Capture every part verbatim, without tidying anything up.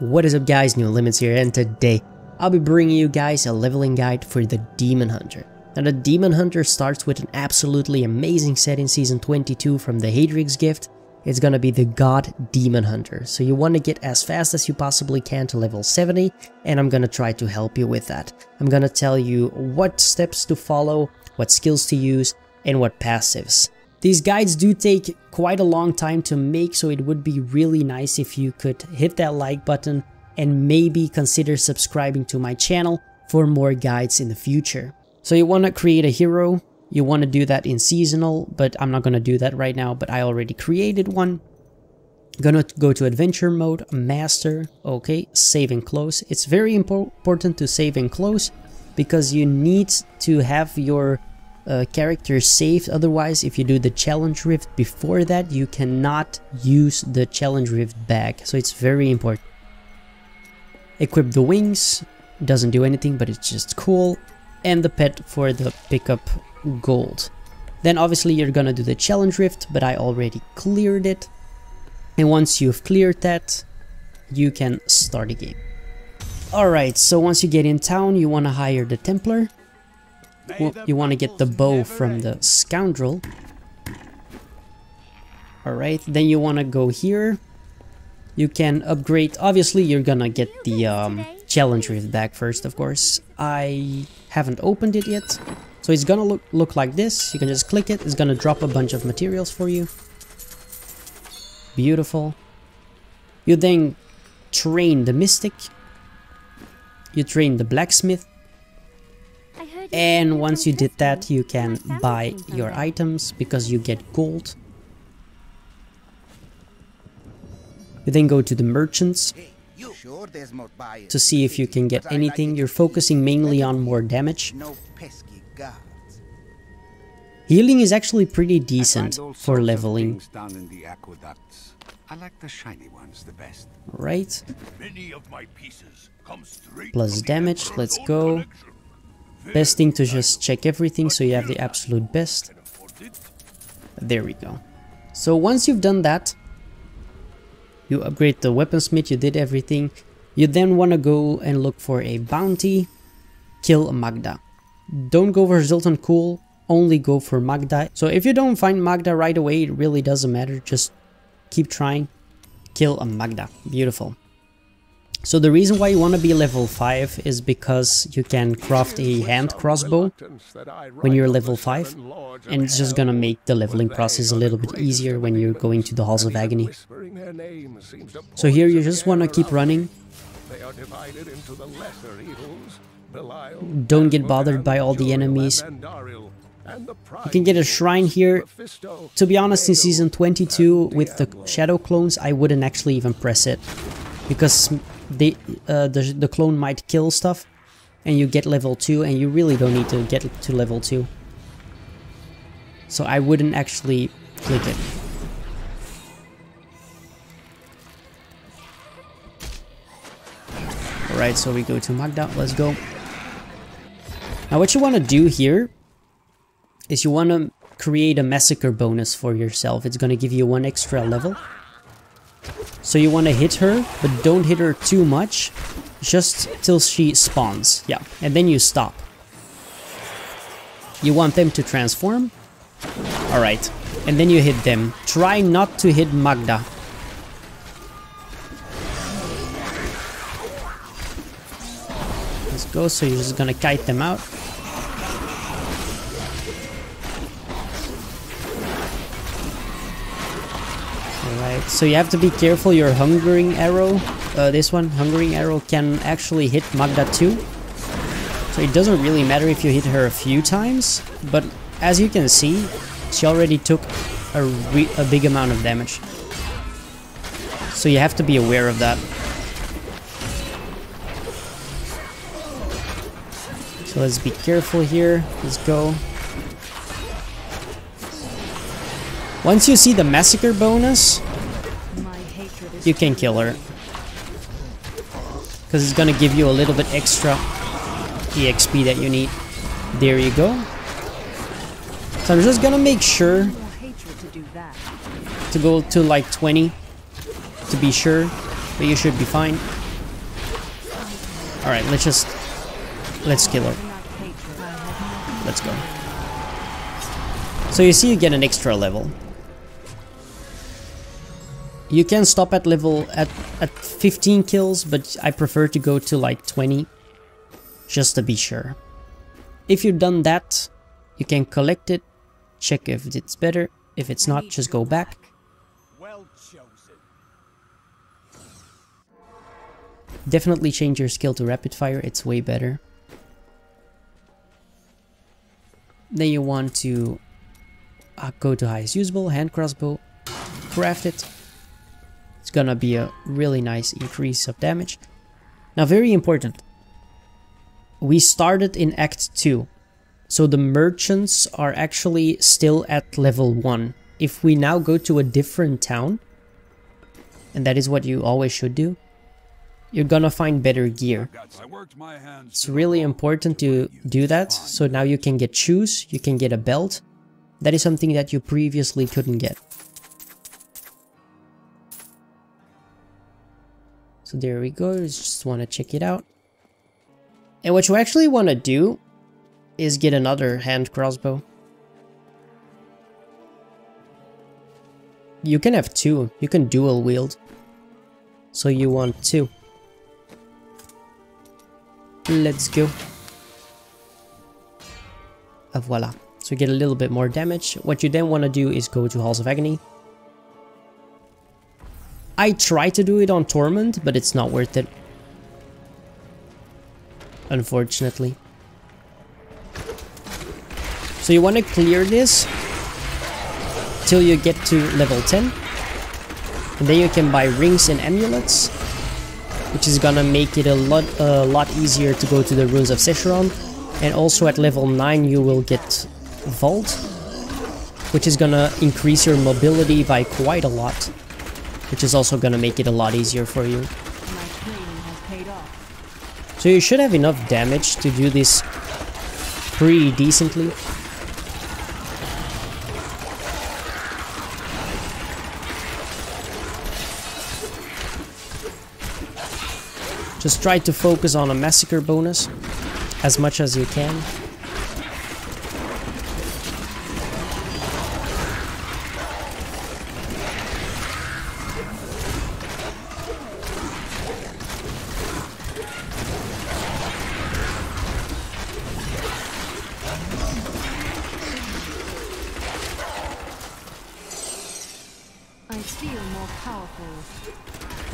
What is up guys, New Limits here, and today I'll be bringing you guys a leveling guide for the Demon Hunter. Now the Demon Hunter starts with an absolutely amazing set in Season twenty-two from the Hadriks Gift. It's gonna be the God Demon Hunter, so you want to get as fast as you possibly can to level seventy, and I'm gonna try to help you with that. I'm gonna tell you what steps to follow, what skills to use, and what passives. These guides do take quite a long time to make, so it would be really nice if you could hit that like button and maybe consider subscribing to my channel for more guides in the future. So you want to create a hero, you want to do that in seasonal, but I'm not going to do that right now, but I already created one. Gonna go to adventure mode, master, okay, save and close. It's very impor- important to save and close because you need to have your Uh, characters saved. Otherwise, if you do the challenge rift before that, you cannot use the challenge rift back, so it's very important. Equip the wings, doesn't do anything, but it's just cool, and the pet for the pickup gold. Then obviously you're gonna do the challenge rift, but I already cleared it, and once you've cleared that, you can start the game. Alright, so once you get in town, you wanna hire the Templar. Well, you want to get the bow from the scoundrel. Alright, then you want to go here. You can upgrade. Obviously, you're gonna get the um, challenge rift back first, of course. I haven't opened it yet. So it's gonna look, look like this. You can just click it. It's gonna drop a bunch of materials for you. Beautiful. You then train the mystic. You train the blacksmith. And once you did that, you can buy your items because you get gold. You then go to the merchants to see if you can get anything. You're focusing mainly on more damage. Healing is actually pretty decent for leveling. I like the shiny ones the best. Right. Plus damage, let's go. Best thing to just check everything so you have the absolute best. There we go. So once you've done that, you upgrade the weaponsmith, you did everything. You then want to go and look for a bounty. Kill Maghda. Don't go for Zilton Cool, only go for Maghda. So if you don't find Maghda right away, it really doesn't matter, just keep trying. Kill a Maghda. Beautiful. So the reason why you want to be level five is because you can craft a hand crossbow when you're level five, and it's just gonna make the leveling process a little bit easier when you're going to the Halls of Agony. So here you just want to keep running. Don't get bothered by all the enemies. You can get a shrine here. To be honest, in Season twenty-two with the shadow clones, I wouldn't actually even press it, because they, uh, the, the clone might kill stuff and you get level two, and you really don't need to get to level two. So I wouldn't actually click it. Alright, so we go to Maghda, let's go. Now what you want to do here is you want to create a massacre bonus for yourself. It's going to give you one extra level. So you want to hit her, but don't hit her too much, just till she spawns, yeah, and then you stop. You want them to transform, alright, and then you hit them. Try not to hit Maghda. Let's go, so you're just gonna kite them out. So you have to be careful, your Hungering Arrow, uh, this one, Hungering Arrow, can actually hit Maghda too. So it doesn't really matter if you hit her a few times, but as you can see, she already took a, re a big amount of damage. So you have to be aware of that. So let's be careful here, let's go. Once you see the massacre bonus, you can kill her, because it's gonna give you a little bit extra E X P that you need. There you go. So I'm just gonna make sure to go to like twenty to be sure, but you should be fine. Alright, let's just... Let's kill her. Let's go. So you see you get an extra level. You can stop at level at, at fifteen kills, but I prefer to go to like twenty. Just to be sure. If you've done that, you can collect it, check if it's better. If it's not, just go back. Well chosen. Definitely change your skill to rapid fire, it's way better. Then you want to uh, go to highest usable, hand crossbow, craft it. It's gonna be a really nice increase of damage. Now, very important. We started in Act two, so the merchants are actually still at level one. If we now go to a different town, and that is what you always should do, you're gonna find better gear. It's really important to do that, so now you can get shoes, you can get a belt. That is something that you previously couldn't get. So there we go, just wanna check it out. And what you actually want to do is get another hand crossbow. You can have two, you can dual wield. So you want two. Let's go. Ah, voila. So you get a little bit more damage. What you then want to do is go to Halls of Agony. I try to do it on Torment, but it's not worth it. Unfortunately. So you want to clear this till you get to level ten, and then you can buy rings and amulets, which is gonna make it a lot a lot easier to go to the Ruins of Secheron. And also at level nine you will get Vault, which is gonna increase your mobility by quite a lot, which is also gonna make it a lot easier for you. So you should have enough damage to do this pretty decently. Just try to focus on a massacre bonus as much as you can.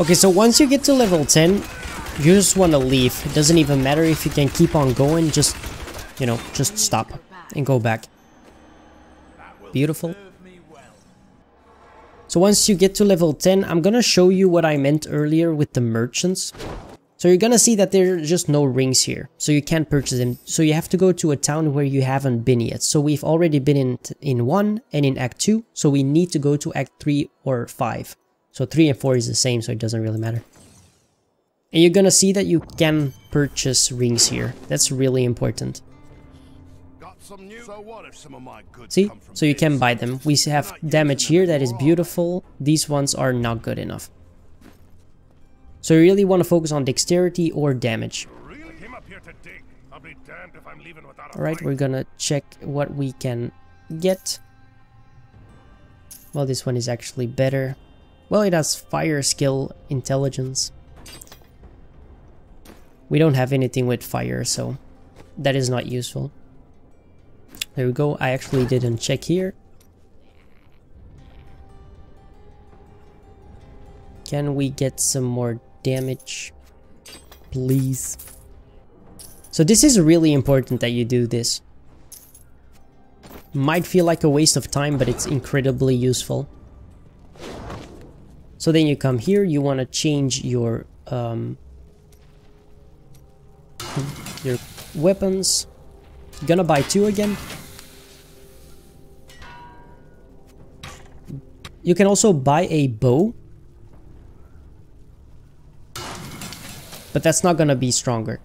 Okay, so once you get to level ten, you just want to leave. It doesn't even matter if you can keep on going, just, you know, just stop and go back. Beautiful. So once you get to level ten, I'm gonna show you what I meant earlier with the merchants. So you're gonna see that there are just no rings here, so you can't purchase them. So you have to go to a town where you haven't been yet. So we've already been in, in one and in Act two, so we need to go to Act three or five. So three and four is the same, so it doesn't really matter. And you're gonna see that you can purchase rings here. That's really important. Got some new... So what if some of my goods see? Come from so you can buy them. We have damage here that is beautiful. These ones are not good enough. So you really want to focus on dexterity or damage. Alright, we're gonna check what we can get. Well, this one is actually better. Well, it has fire skill, intelligence. We don't have anything with fire, so that is not useful. There we go. I actually didn't check here. Can we get some more damage, please? So this is really important that you do this. Might feel like a waste of time, but it's incredibly useful. So then you come here, you want to change your um, your weapons. Gonna buy two again. You can also buy a bow, but that's not gonna be stronger.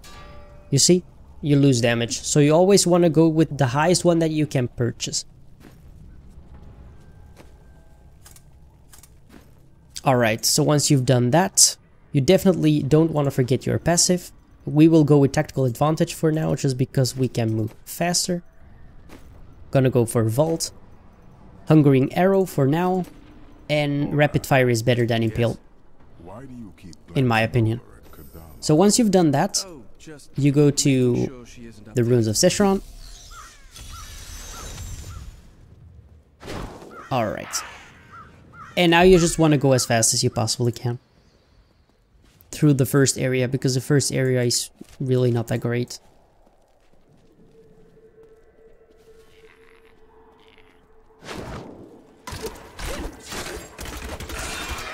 You see? You lose damage. So you always want to go with the highest one that you can purchase. Alright, so once you've done that, you definitely don't want to forget your passive. We will go with Tactical Advantage for now, just because we can move faster. Gonna go for Vault. Hungering Arrow for now. And Rapid Fire is better than Impale, in my opinion. So once you've done that, you go to the Ruins of Secheron. Alright. And now you just want to go as fast as you possibly can through the first area, because the first area is really not that great.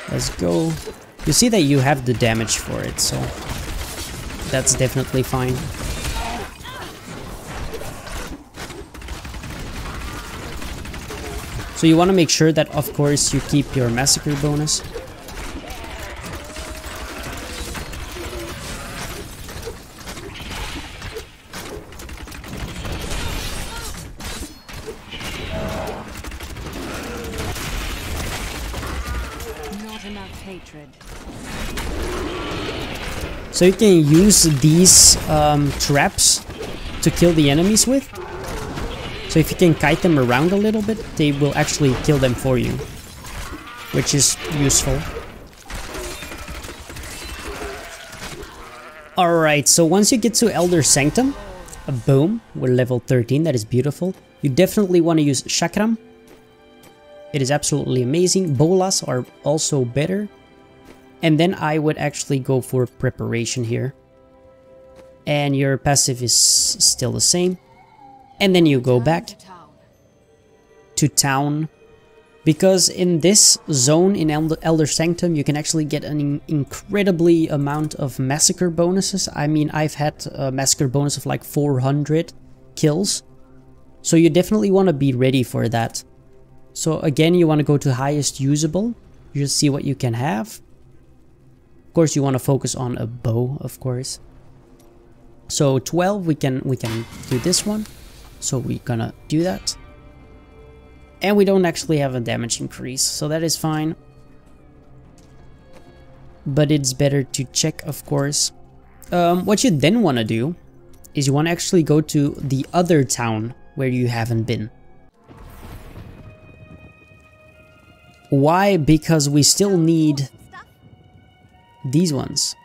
Let's go. You see that you have the damage for it, so that's definitely fine. So you want to make sure that, of course, you keep your massacre bonus. So you can use these um, traps to kill the enemies with. So if you can kite them around a little bit, they will actually kill them for you, which is useful. Alright, so once you get to Elder Sanctum, boom, we're level thirteen, that is beautiful. You definitely want to use Chakram. It is absolutely amazing. Bolas are also better. And then I would actually go for Preparation here. And your passive is still the same. And then you go back to town. Because in this zone in Elder Sanctum, you can actually get an incredibly amount of massacre bonuses. I mean, I've had a massacre bonus of like four hundred kills. So you definitely want to be ready for that. So again, you want to go to highest usable. You just see what you can have. Of course, you want to focus on a bow, of course. So twelve, we can we can do this one. So we're gonna do that. And we don't actually have a damage increase, so that is fine. But it's better to check, of course. Um, what you then want to do is you want to actually go to the other town where you haven't been. Why? Because we still need these ones.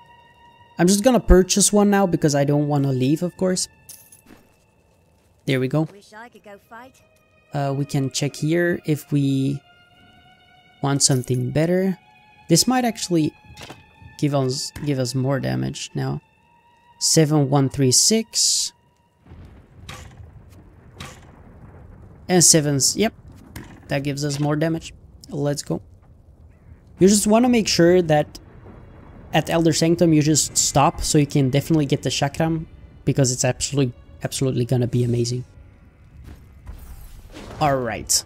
I'm just gonna purchase one now because I don't want to leave, of course. There we go. Uh, we can check here if we want something better. This might actually give us give us more damage now. seven one three six and sevens. Yep, that gives us more damage. Let's go. You just want to make sure that at Elder Sanctum you just stop, so you can definitely get the Chakram, because it's absolutely absolutely gonna be amazing. Alright,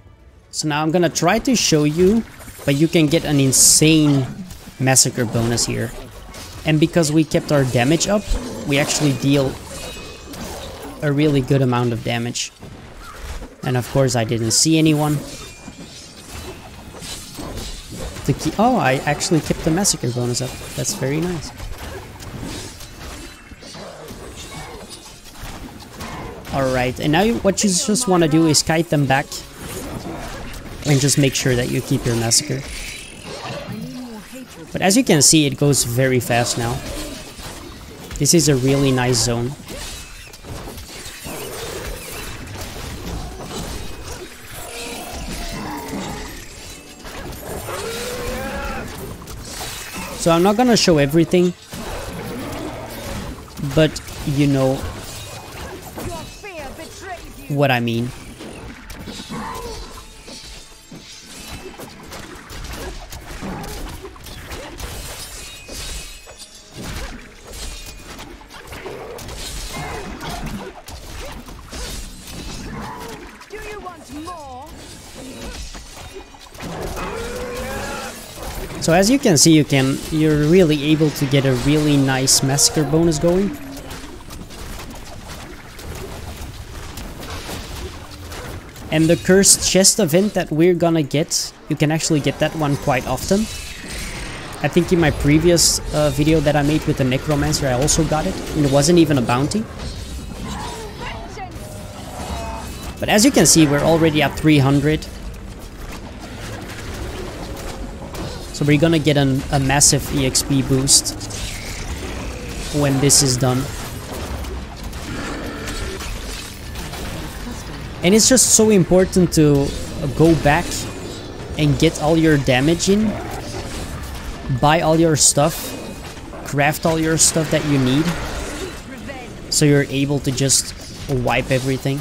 so now I'm gonna try to show you, but you can get an insane massacre bonus here. And because we kept our damage up, we actually deal a really good amount of damage. And of course I didn't see anyone. The key oh, I actually kept the massacre bonus up. That's very nice. Alright, and now you, what you just want to do is kite them back and just make sure that you keep your massacre. But as you can see, it goes very fast now. This is a really nice zone. So I'm not gonna show everything, but you know what I mean. So as you can see, you can you're really able to get a really nice massacre bonus going. And the cursed chest event that we're gonna get, you can actually get that one quite often. I think in my previous uh, video that I made with the Necromancer, I also got it, and it wasn't even a bounty. But as you can see, we're already at three hundred. So we're gonna get an, a massive E X P boost when this is done. And it's just so important to go back and get all your damage in. Buy all your stuff, craft all your stuff that you need, so you're able to just wipe everything.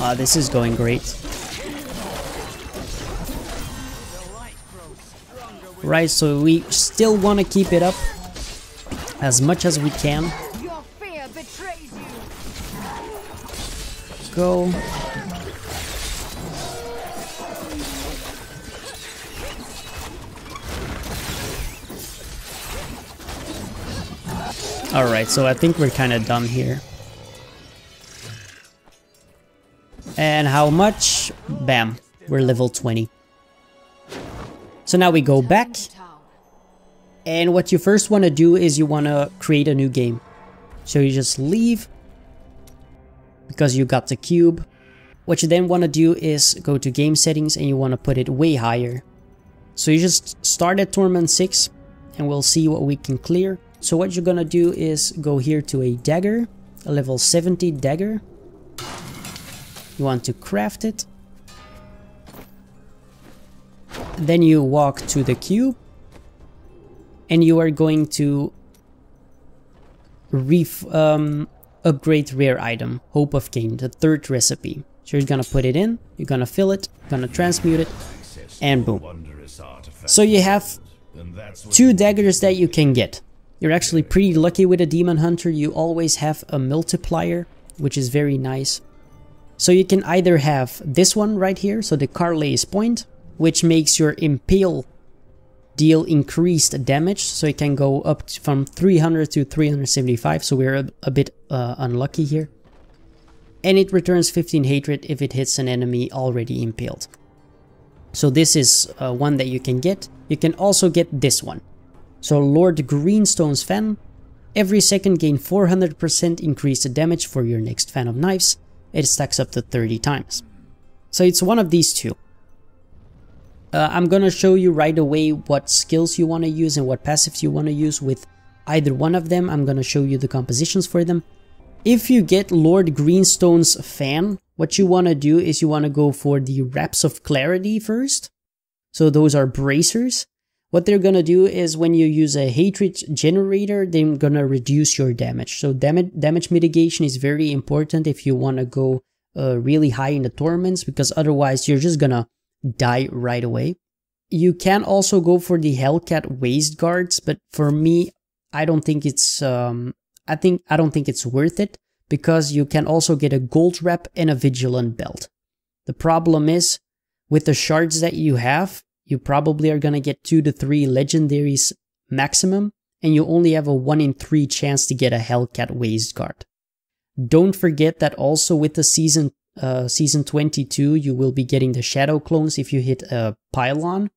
Ah, this is going great. Right, so we still want to keep it up as much as we can. Your fear betrays you. Go. Alright, so I think we're kind of done here. And how much? Bam. We're level twenty. So now we go back. And what you first want to do is you want to create a new game. So you just leave, because you got the cube. What you then want to do is go to game settings and you want to put it way higher. So you just start at Torment six and we'll see what we can clear. So what you're going to do is go here to a dagger, a level seventy dagger. You want to craft it. Then you walk to the cube. And you are going to ref um, upgrade rare item, Hope of Gain, the third recipe. So you're gonna put it in, you're gonna fill it, you're gonna transmute it, and boom. So you have two daggers that you can get. You're actually pretty lucky with a Demon Hunter, you always have a multiplier, which is very nice. So you can either have this one right here, so the Karlei's Point, which makes your Impale deal increased damage, so it can go up from three hundred to three hundred seventy-five, so we're a, a bit uh, unlucky here. And it returns fifteen hatred if it hits an enemy already impaled. So this is uh, one that you can get. You can also get this one. So Lord Greenstone's Fan. Every second gain four hundred percent increased damage for your next Fan of Knives. It stacks up to thirty times. So it's one of these two. Uh, I'm gonna show you right away what skills you want to use and what passives you want to use with either one of them. I'm gonna show you the compositions for them. If you get Lord Greenstone's Fan, what you want to do is you want to go for the Wraps of Clarity first. So those are bracers. What they're gonna do is when you use a hatred generator, they're gonna reduce your damage. So damage, damage mitigation is very important if you want to go uh, really high in the torments, because otherwise you're just gonna die right away. You can also go for the Hellcat Waist Guards, but for me, I don't think it's um I think I don't think it's worth it, because you can also get a gold wrap and a vigilant belt. The problem is with the shards that you have, you probably are gonna get two to three legendaries maximum, and you only have a one in three chance to get a Hellcat Waist Guard. Don't forget that also with the season Uh, season twenty-two, you will be getting the shadow clones if you hit a pylon.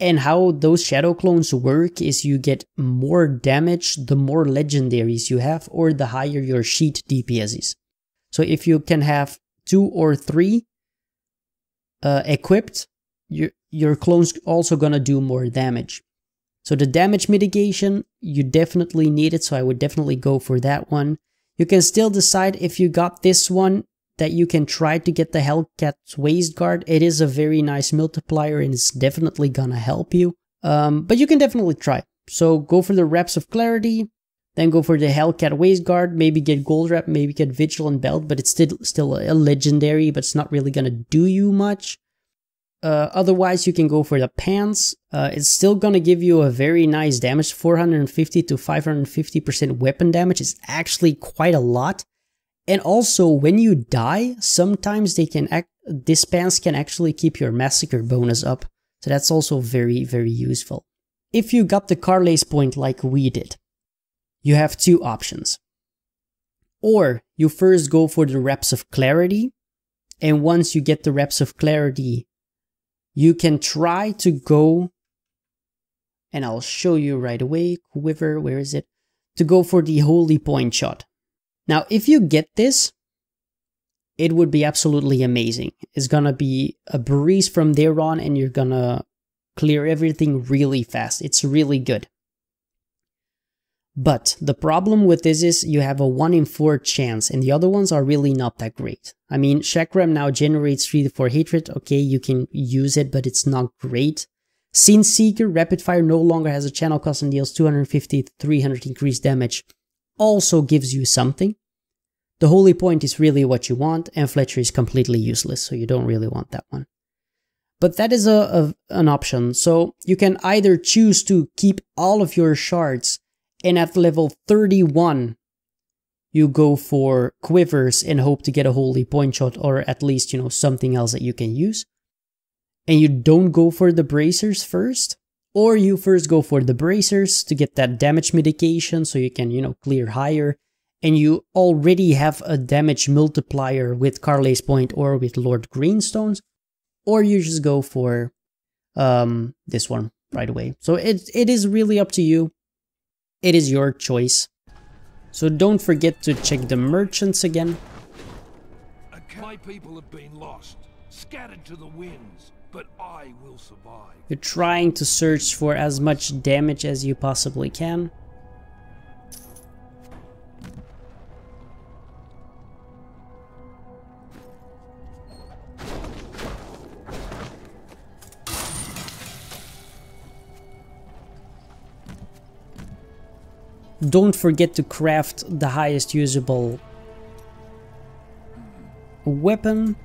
And how those shadow clones work is you get more damage the more legendaries you have, or the higher your sheet D P S is. So if you can have two or three uh, equipped, your, your clones also gonna do more damage. So the damage mitigation, you definitely need it, so I would definitely go for that one. You can still decide if you got this one that you can try to get the Hellcat's Waist Guard. It is a very nice multiplier and it's definitely gonna help you. Um, but you can definitely try. So go for the Wraps of Clarity, then go for the Hellcat Waist Guard, maybe get Gold Wrap, maybe get Vigilant Belt, but it's still, still a legendary, but it's not really gonna do you much. Uh, otherwise, you can go for the Pants. Uh, it's still gonna give you a very nice damage, four hundred fifty to five hundred fifty percent weapon damage. It's actually quite a lot. And also, when you die, sometimes they can act, this pants can actually keep your massacre bonus up. So that's also very, very useful. If you got the Karlei's Point like we did, you have two options. Or you first go for the Wraps of Clarity, and once you get the Wraps of Clarity, you can try to go, and I'll show you right away, quiver, where is it, to go for the Holy Point Shot. Now, if you get this, it would be absolutely amazing. It's gonna be a breeze from there on, and you're gonna clear everything really fast. It's really good. But the problem with this is you have a one in four chance, and the other ones are really not that great. I mean, Chakram now generates three to four hatred. Okay, you can use it, but it's not great. Sin Seeker, Rapid Fire no longer has a channel cost and deals two hundred fifty to three hundred increased damage. Also gives you something. The Holy Point is really what you want, and Fletcher is completely useless, so you don't really want that one. But that is a, a an option, so you can either choose to keep all of your shards, and at level thirty-one, you go for Quivers and hope to get a Holy Point Shot, or at least, you know, something else that you can use. And you don't go for the Bracers first, or you first go for the Bracers to get that damage mitigation, so you can, you know, clear higher, and you already have a damage multiplier with Karlei's Point or with Lord Greenstone's, or you just go for um, this one right away. So it it is really up to you. It is your choice. So don't forget to check the merchants again. My people have been lost, scattered to the winds, but I will survive. You're trying to search for as much damage as you possibly can. Don't forget to craft the highest usable weapon.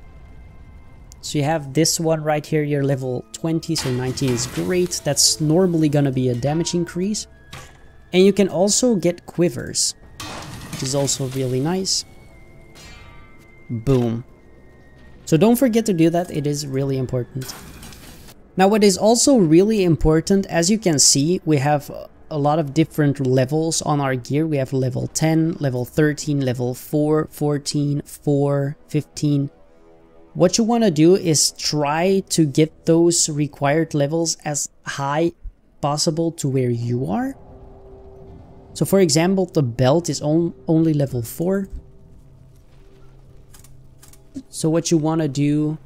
So you have this one right here, you're level twenty, so nineteen is great. That's normally gonna be a damage increase. And you can also get Quivers, which is also really nice. Boom. So don't forget to do that, it is really important. Now what is also really important, as you can see, we have a lot of different levels on our gear. We have level ten, level thirteen, level four, fourteen, four, fifteen. What you want to do is try to get those required levels as high possible to where you are. So for example, the belt is on, only level four. So what you want to do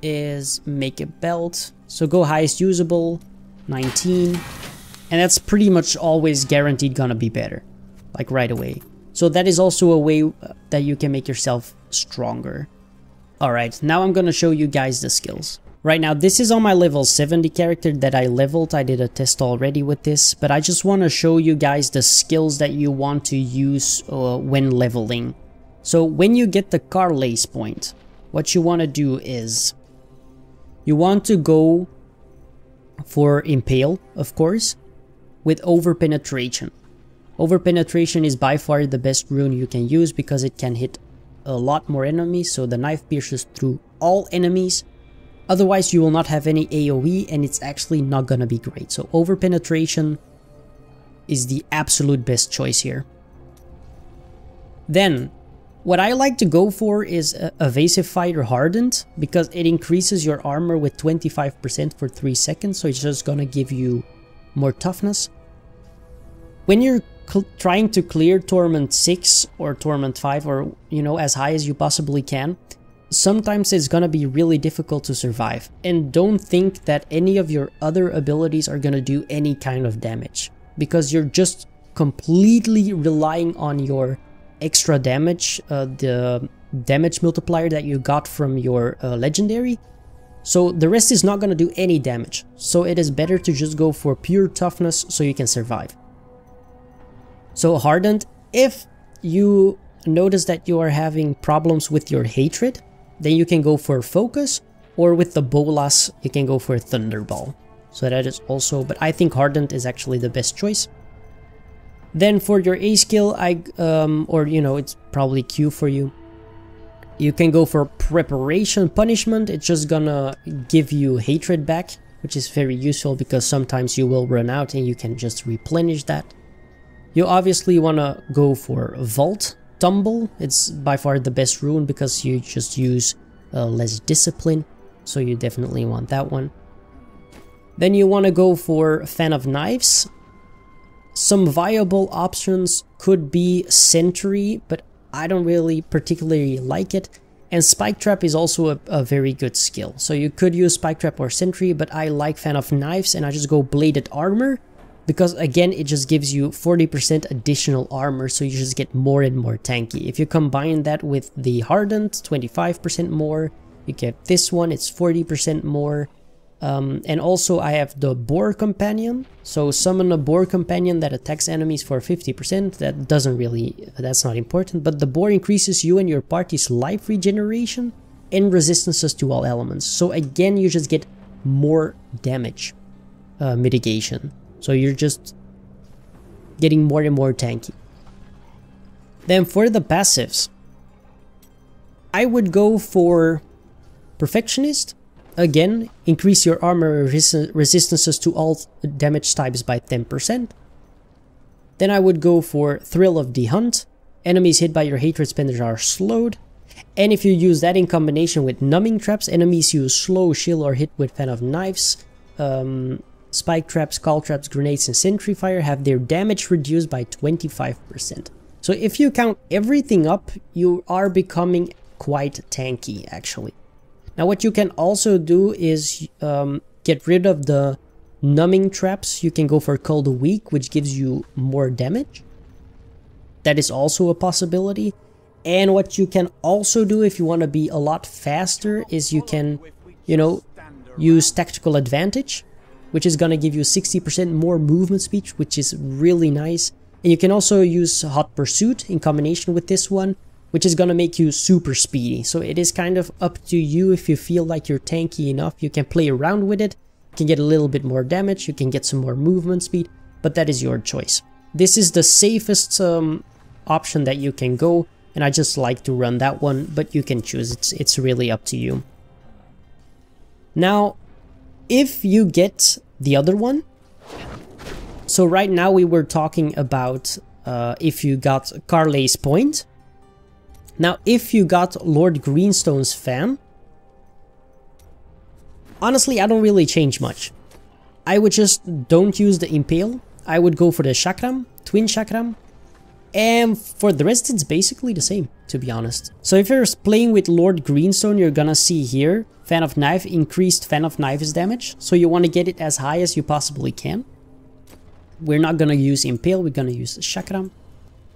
is make a belt. So go highest usable, nineteen. And that's pretty much always guaranteed gonna be better, like right away. So that is also a way that you can make yourself stronger. Alright, now I'm gonna show you guys the skills. Right now, this is on my level seventy character that I leveled. I did a test already with this, but I just want to show you guys the skills that you want to use uh, when leveling. So when you get the Karlei's Point, what you want to do is you want to go for Impale, of course, with Overpenetration. Overpenetration is by far the best rune you can use because it can hit a lot more enemies, so the knife pierces through all enemies. Otherwise you will not have any AoE and it's actually not gonna be great. So Overpenetration is the absolute best choice here. Then what I like to go for is uh, Evasive Fighter Hardened, because it increases your armor with twenty-five percent for three seconds, so it's just gonna give you more toughness. When you're trying to clear Torment six or Torment five, or, you know, as high as you possibly can, sometimes it's gonna be really difficult to survive. And don't think that any of your other abilities are gonna do any kind of damage, because you're just completely relying on your extra damage, uh, the damage multiplier that you got from your uh, legendary. So the rest is not gonna do any damage, so it is better to just go for pure toughness so you can survive. So Hardened, if you notice that you are having problems with your hatred, then you can go for Focus, or with the Bolas you can go for Thunderball. So that is also, but I think Hardened is actually the best choice. Then for your A skill, I um, or you know, it's probably Q for you, you can go for Preparation Punishment. It's just gonna give you hatred back, which is very useful because sometimes you will run out and you can just replenish that. You obviously want to go for Vault Tumble. It's by far the best rune because you just use uh, less discipline, so you definitely want that one. Then you want to go for Fan of Knives. Some viable options could be Sentry, but I don't really particularly like it. And Spike Trap is also a, a very good skill. So you could use Spike Trap or Sentry, but I like Fan of Knives and I just go Bladed Armor. Because again, it just gives you forty percent additional armor, so you just get more and more tanky. If you combine that with the Hardened, twenty-five percent more. You get this one, it's forty percent more. Um, and also I have the Boar Companion. So summon a Boar Companion that attacks enemies for fifty percent. That doesn't really, that's not important. But the Boar increases you and your party's life regeneration and resistances to all elements. So again, you just get more damage uh, mitigation. So you're just getting more and more tanky. Then for the passives, I would go for Perfectionist. Again, increase your armor res resistances to all damage types by ten percent. Then I would go for Thrill of the Hunt. Enemies hit by your hatred spenders are slowed. And if you use that in combination with Numbing Traps, enemies use slow, shield or hit with Fan of Knives. Um, Spike Traps, Call Traps, Grenades and Sentry Fire have their damage reduced by twenty-five percent. So if you count everything up, you are becoming quite tanky actually. Now what you can also do is um, get rid of the Numbing Traps. You can go for Cold Weak, which gives you more damage. That is also a possibility. And what you can also do if you want to be a lot faster is you can, you know, use Tactical Advantage, which is going to give you sixty percent more movement speed, which is really nice. And you can also use Hot Pursuit in combination with this one, which is going to make you super speedy. So it is kind of up to you. If you feel like you're tanky enough, you can play around with it. You can get a little bit more damage, you can get some more movement speed, but that is your choice. This is the safest um, option that you can go, and I just like to run that one, but you can choose. It's, it's really up to you. Now, if you get the other one, so right now we were talking about uh, if you got Karlei's Point. Now, if you got Lord Greenstone's Fan, honestly, I don't really change much. I would just don't use the Impale. I would go for the Chakram, Twin Chakram. And for the rest, it's basically the same, to be honest. So if you're playing with Lord Greenstone, you're gonna see here, Fan of Knife, increased Fan of Knife is damage. So you want to get it as high as you possibly can. We're not gonna use Impale, we're gonna use Chakram.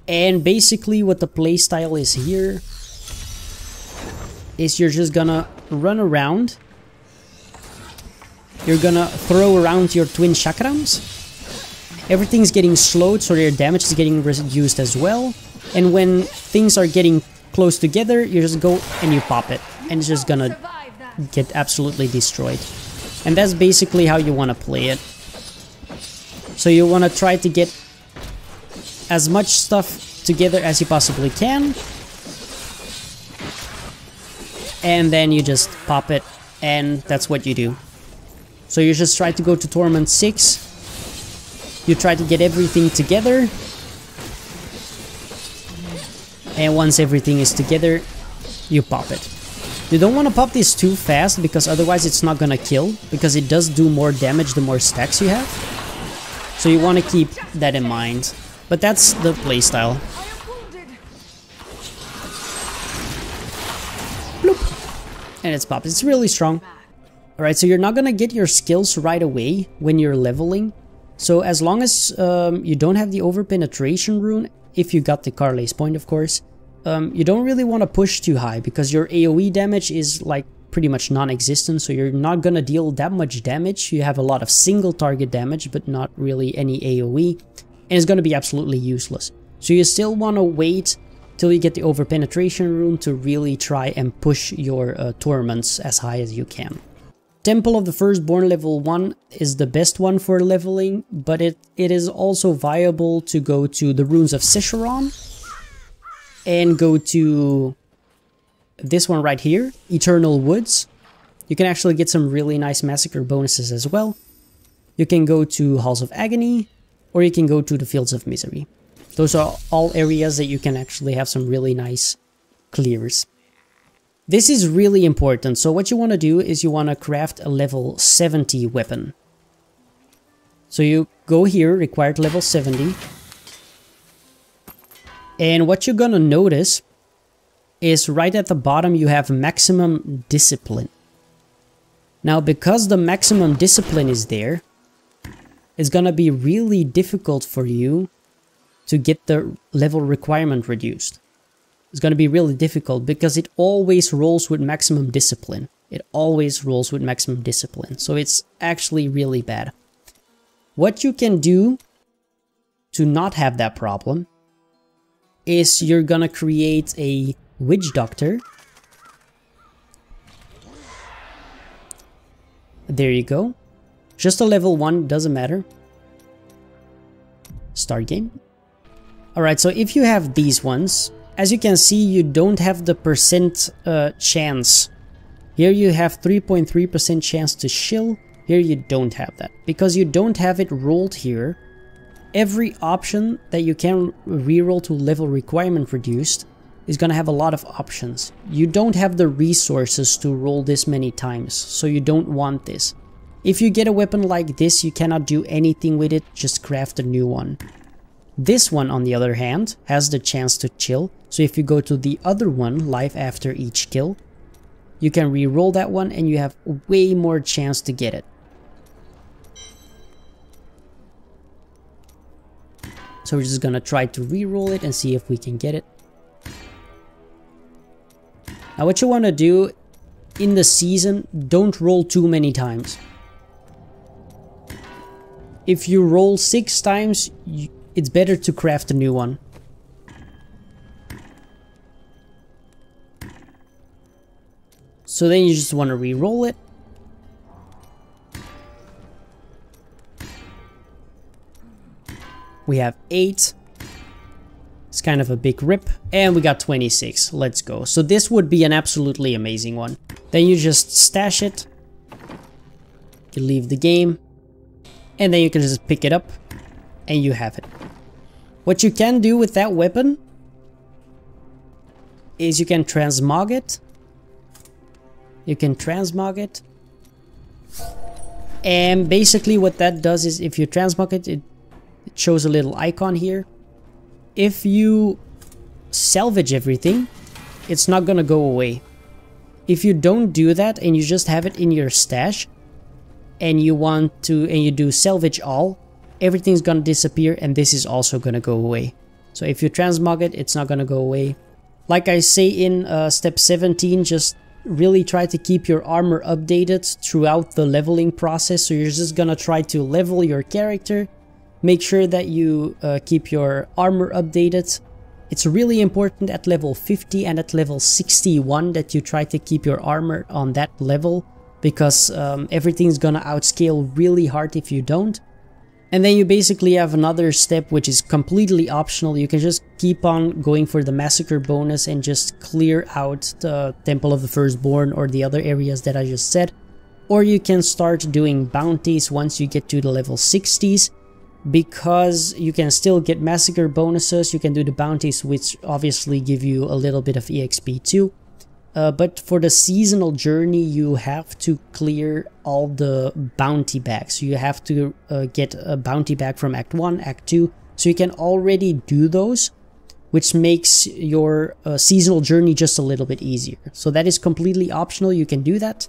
And basically what the playstyle is here is you're just gonna run around. You're gonna throw around your Twin Chakrams. Everything's getting slowed, so their damage is getting reduced as well. And when things are getting close together, you just go and you pop it. And it's just gonna get absolutely destroyed. And that's basically how you want to play it. So you want to try to get as much stuff together as you possibly can. And then you just pop it, and that's what you do. So you just try to go to Torment six. You try to get everything together, and once everything is together, you pop it. You don't want to pop this too fast because otherwise it's not gonna kill, because it does do more damage the more stacks you have. So you want to keep that in mind. But that's the playstyle. And it's popped. It's really strong. Alright, so you're not gonna get your skills right away when you're leveling. So as long as um, you don't have the Overpenetration rune, if you got the Karlei's Point of course, um, you don't really want to push too high because your AoE damage is like pretty much non-existent, so you're not gonna deal that much damage. You have a lot of single target damage, but not really any AoE, and it's gonna be absolutely useless. So you still want to wait till you get the Overpenetration rune to really try and push your uh, Torments as high as you can. Temple of the Firstborn level one is the best one for leveling, but it, it is also viable to go to the Ruins of Secheron and go to this one right here, Eternal Woods. you can actually get some really nice massacre bonuses as well. You can go to Halls of Agony, or you can go to the Fields of Misery. Those are all areas that you can actually have some really nice clears. This is really important, so what you want to do is you want to craft a level seventy weapon. So you go here, required level seventy. And what you're gonna notice is right at the bottom you have maximum discipline. Now because the maximum discipline is there, it's gonna be really difficult for you to get the level requirement reduced. It's gonna be really difficult because it always rolls with maximum discipline. It always rolls with maximum discipline. So it's actually really bad. What you can do to not have that problem is you're gonna create a witch doctor. There you go. Just a level one, doesn't matter. Start game. Alright, so if you have these ones, as you can see, you don't have the percent uh, chance. Here you have three point three percent chance to shill. Here you don't have that. Because you don't have it rolled here, every option that you can reroll to level requirement reduced is going to have a lot of options. You don't have the resources to roll this many times, so you don't want this. If you get a weapon like this, you cannot do anything with it, just craft a new one. This one, on the other hand, has the chance to chill, so if you go to the other one, life after each kill, you can reroll that one and you have way more chance to get it. So we're just gonna try to reroll it and see if we can get it. Now what you want to do in the season, don't roll too many times. If you roll six times, you, it's better to craft a new one. So then you just want to re-roll it. We have eight. It's kind of a big rip. And we got twenty-six. Let's go. So this would be an absolutely amazing one. Then you just stash it. You leave the game. And then you can just pick it up. And you have it. What you can do with that weapon is you can transmog it. You can transmog it. And basically what that does is if you transmog it, it, it shows a little icon here. If you salvage everything, it's not gonna go away. If you don't do that and you just have it in your stash and you want to and you do salvage all, everything's gonna disappear and this is also gonna go away. So if you transmog it, it's not gonna go away. Like I say in uh, step seventeen, just really try to keep your armor updated throughout the leveling process. So you're just gonna try to level your character. Make sure that you uh, keep your armor updated. It's really important at level fifty and at level sixty-one that you try to keep your armor on that level, because um, everything's gonna outscale really hard if you don't. And then you basically have another step which is completely optional. You can just keep on going for the massacre bonus and just clear out the Temple of the Firstborn or the other areas that I just said. Or you can start doing bounties once you get to the level sixties. Because you can still get massacre bonuses, you can do the bounties, which obviously give you a little bit of E X P too. Uh, but for the seasonal journey, you have to clear all the bounty bags. You have to uh, get a bounty bag from Act one, Act two. So you can already do those, which makes your uh, seasonal journey just a little bit easier. So that is completely optional, you can do that.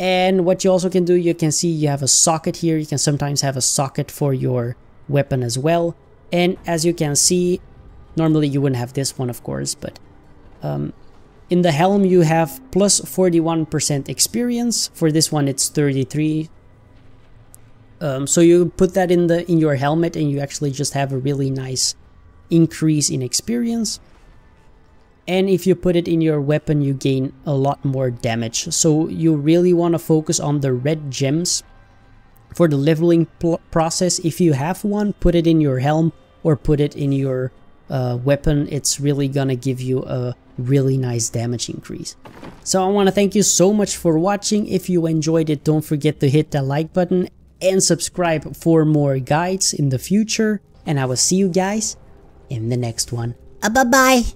And what you also can do, you can see you have a socket here. You can sometimes have a socket for your weapon as well. And as you can see, normally you wouldn't have this one, of course, but um, in the helm you have plus forty-one percent experience. For this one, it's thirty-three. Um, so you put that in the in your helmet, and you actually just have a really nice increase in experience. And if you put it in your weapon, you gain a lot more damage. So you really want to focus on the red gems for the leveling process. If you have one, put it in your helm or put it in your uh, weapon, it's really gonna give you a really nice damage increase. So I want to thank you so much for watching. If you enjoyed it, don't forget to hit that like button and subscribe for more guides in the future, and I will see you guys in the next one. Uh, bye bye!